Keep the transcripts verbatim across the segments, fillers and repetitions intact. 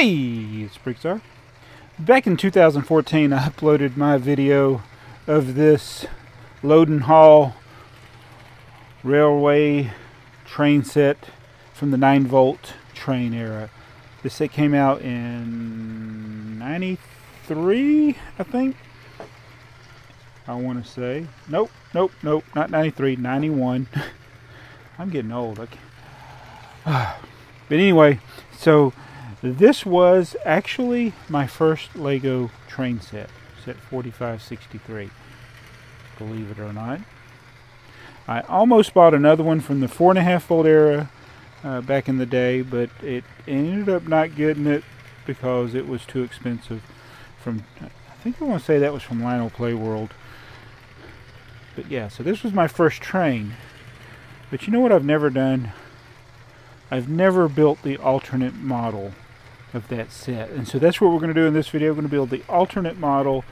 Hey, it's BrickTsar. Back in two thousand fourteen, I uploaded my video of this Load N Haul Railway train set from the nine volt train era. This set came out in ninety-three, I think. I want to say. Nope, nope, nope, not ninety-three, ninety-one. I'm getting old. I can't. But anyway, so this was actually my first LEGO train set, set forty-five sixty-three, believe it or not. I almost bought another one from the four point five volt era uh, back in the day, but it ended up not getting it because it was too expensive. From, I think I want to say that was from Lionel Play World. But yeah, so this was my first train. But you know what I've never done? I've never built the alternate model of that set, and so that's what we're going to do in this video. We're going to build the alternate model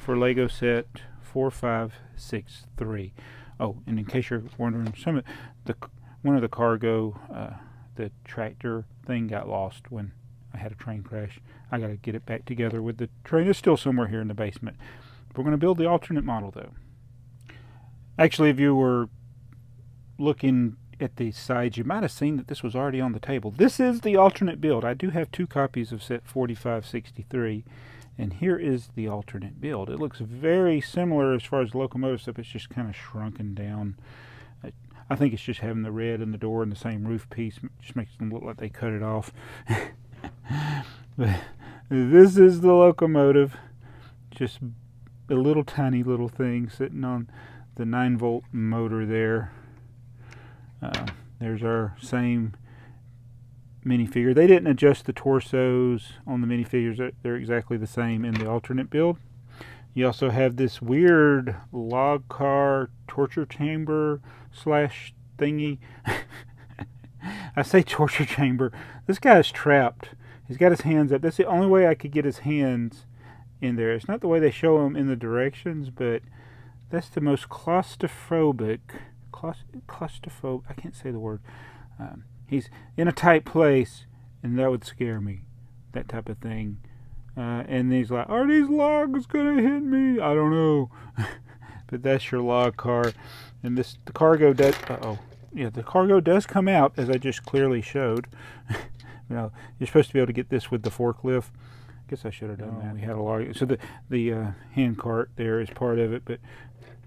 for LEGO set four five six three. Oh, and in case you're wondering, some of the one of the cargo, uh, the tractor thing got lost when I had a train crash. I got to get it back together with the train. It's still somewhere here in the basement. We're going to build the alternate model though. Actually, if you were looking at the sides, you might have seen that this was already on the table. This is the alternate build. I do have two copies of set forty-five sixty-three, and here is the alternate build. It looks very similar as far as locomotive stuff. It's just kind of shrunken down. I think it's just having the red and the door and the same roof piece. It just makes them look like they cut it off. But this is the locomotive, just a little tiny little thing sitting on the nine volt motor there. Uh, there's our same minifigure. They didn't adjust the torsos on the minifigures. They're exactly the same in the alternate build. You also have this weird log car torture chamber slash thingy. I say torture chamber. This guy is trapped. He's got his hands up. That's the only way I could get his hands in there. It's not the way they show him in the directions, but that's the most claustrophobic... claustrophobe, I can't say the word. Um, he's in a tight place, and that would scare me, that type of thing. Uh, and he's like, are these logs gonna hit me? I don't know. But that's your log car. And this, the cargo does, uh-oh. Yeah, the cargo does come out, as I just clearly showed. You know, you're supposed to be able to get this with the forklift. I guess I should have done oh, that. We had a log, so the, the uh, hand cart there is part of it, but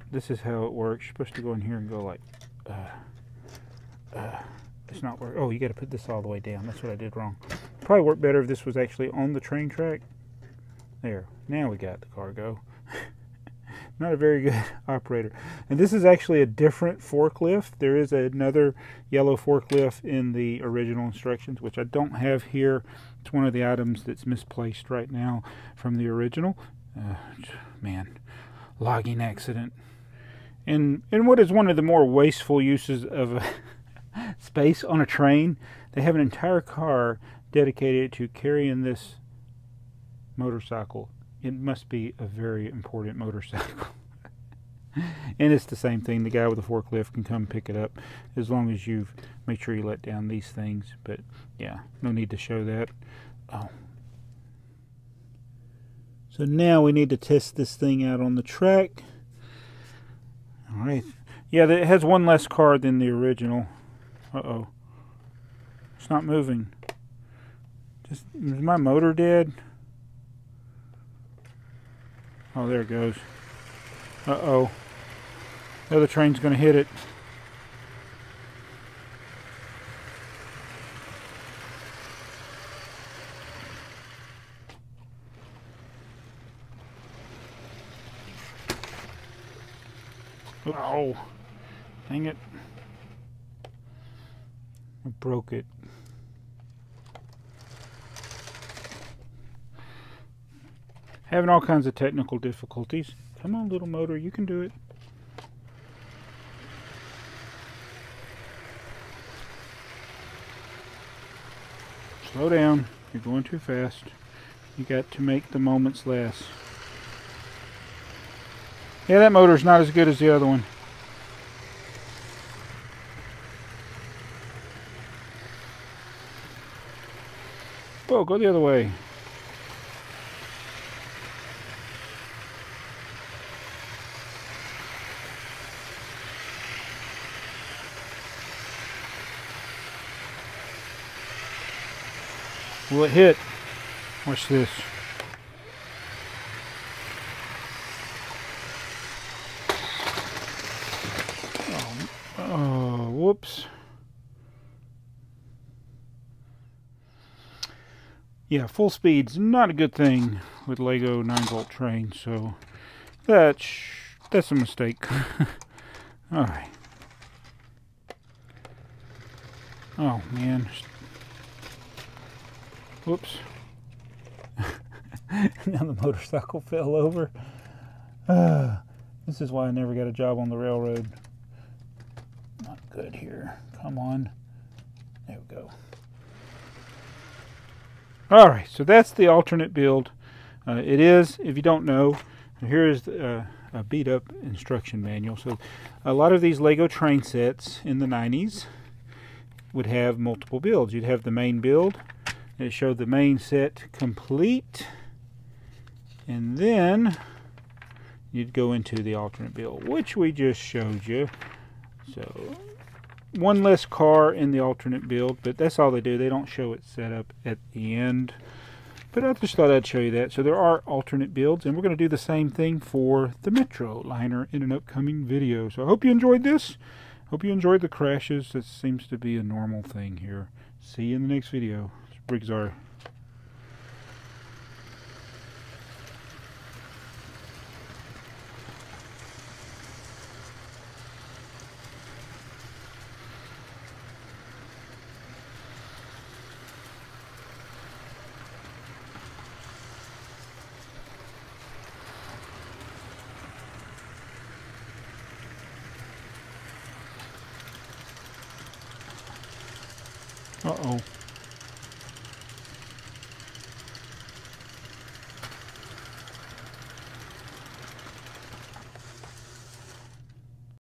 this is how it works. You're supposed to go in here and go like, uh, uh, it's not working. Oh, you got to put this all the way down. That's what I did wrong. Probably worked better if this was actually on the train track. There. Now we got the cargo. Not a very good operator. And this is actually a different forklift. There is another yellow forklift in the original instructions, which I don't have here. It's one of the items that's misplaced right now from the original. Uh, man, logging accident. And, and what is one of the more wasteful uses of a space on a train, they have an entire car dedicated to carrying this motorcycle. It must be a very important motorcycle. And it's the same thing. The guy with the forklift can come pick it up as long as you've made sure you let down these things. But yeah, no need to show that. Oh. So now we need to test this thing out on the track. All right. Yeah, it has one less car than the original. Uh-oh. It's not moving. Just, is my motor dead? Oh, there it goes. Uh-oh. The other train's going to hit it. Oh, dang it. I broke it. Having all kinds of technical difficulties. Come on, little motor, you can do it. Slow down, you're going too fast. You got to make the moments last. Yeah, that motor's not as good as the other one. Whoa, go the other way. Will it hit? Watch this. Oh, oh whoops. Yeah, full speed's not a good thing with LEGO nine volt train, so that's that's a mistake. All right. Oh man. Whoops. Now the motorcycle fell over. Uh, this is why I never got a job on the railroad. Not good here. Come on. There we go. All right, so that's the alternate build. Uh, it is, if you don't know, here is uh, a beat-up instruction manual. So a lot of these LEGO train sets in the nineties would have multiple builds. You'd have the main build. It showed the main set complete, and then you'd go into the alternate build, which we just showed you. So one less car in the alternate build, but that's all they do. They don't show it set up at the end, but I just thought I'd show you that. So there are alternate builds, and we're going to do the same thing for the Metro Liner in an upcoming video. So I hope you enjoyed this. Hope you enjoyed the crashes. That seems to be a normal thing here. See you in the next video. BrickTsar. Uh-oh.